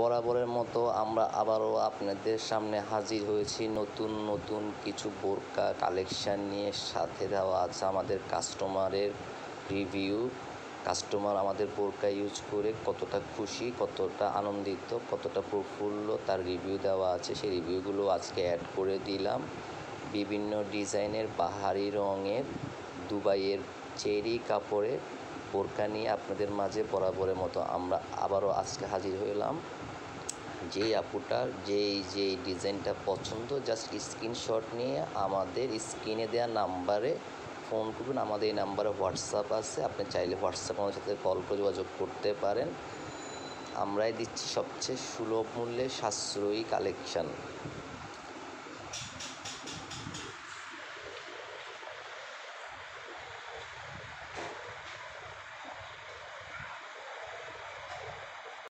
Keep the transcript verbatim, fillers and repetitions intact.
বরাবরের মতো আমরা আবারও আপনাদের সামনে হাজির হয়েছি নতুন নতুন কিছু বোরকা কালেকশান নিয়ে। সাথে দেওয়া আছে আমাদের কাস্টমারের রিভিউ, কাস্টমার আমাদের বোরকা ইউজ করে কতটা খুশি, কতটা আনন্দিত, কতটা প্রফুল্ল তার রিভিউ দেওয়া আছে। সেই রিভিউগুলো আজকে অ্যাড করে দিলাম। বিভিন্ন ডিজাইনের বাহারি রঙের দুবাইয়ের চেরি কাপড়ে বোরকা নিয়ে আপনাদের মাঝে বরাবরের মতো আমরা আবারও আজকে হাজির হলাম। যে আপুটার যেই যেই ডিজাইনটা পছন্দ জাস্ট স্ক্রিনশট নিয়ে আমাদের স্ক্রিনে দেওয়া নাম্বারে ফোন করবেন। আমাদের এই নাম্বারে হোয়াটসঅ্যাপ আছে, আপনি চাইলে হোয়াটসঅ্যাপে আমাদের সাথে কল করে যোগাযোগ করতে পারেন। আমরাই দিচ্ছি সবচেয়ে সুলভ মূল্যে সাশ্রয়ী কালেকশান।